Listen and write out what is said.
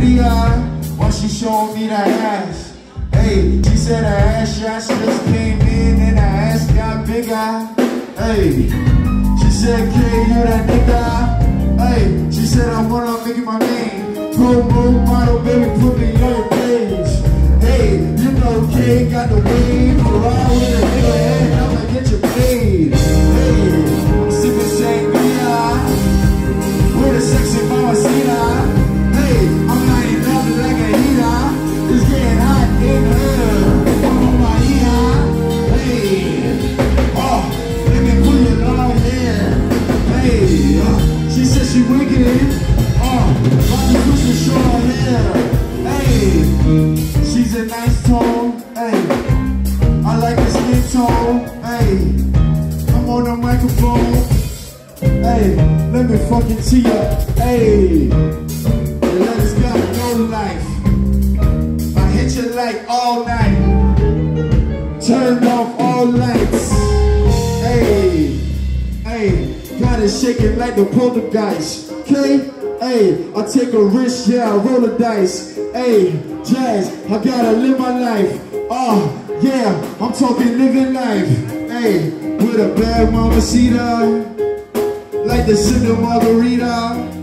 Leon, when she showed me the ass, hey, she said her ass shot 16 men and her ass got bigger. Hey, she said, "K, you that nigga." Hey, she said, "I wanna make it my name. Pro model, baby, put me on your page." Hey, you know K got the wave, ride with a nigga head, I'ma get you paid. Hey, super Saint Mia, with a sexy mamacita. She wicked, fucking pushing short hair. Hey, she's a nice tone. Hey, I like her skin tone. Hey, I'm on the microphone. Hey, let me fucking see ya. Hey, let's go, no life. I hit you like all night. Turned off all lights. Hey, hey. Got it shaking like the poltergeist. Okay? Hey, I take a risk, yeah, I roll the dice. Hey, jazz, I gotta live my life. Oh, yeah, I'm talking living life. Hey, with a bad mamacita, like the cinder margarita.